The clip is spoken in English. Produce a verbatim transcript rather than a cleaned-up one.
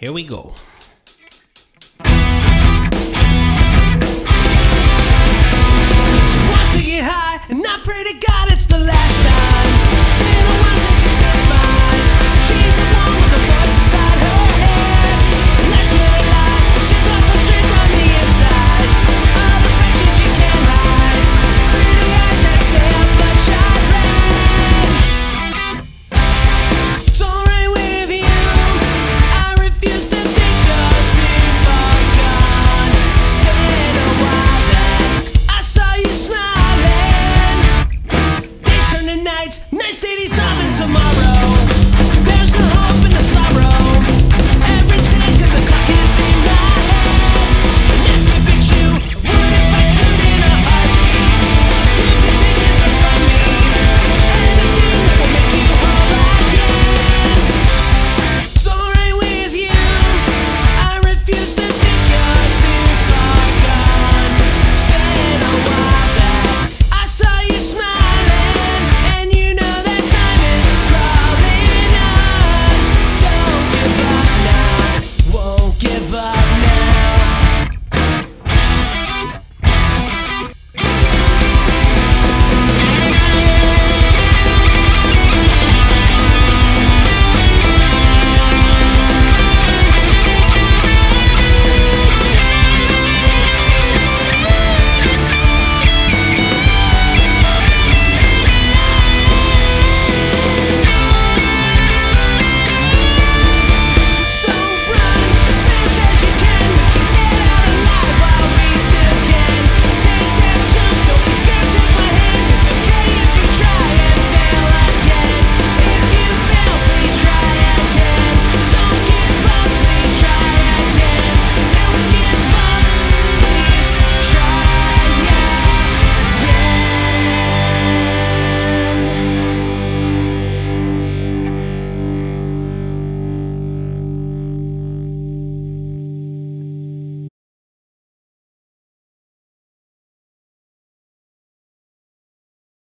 Here we go.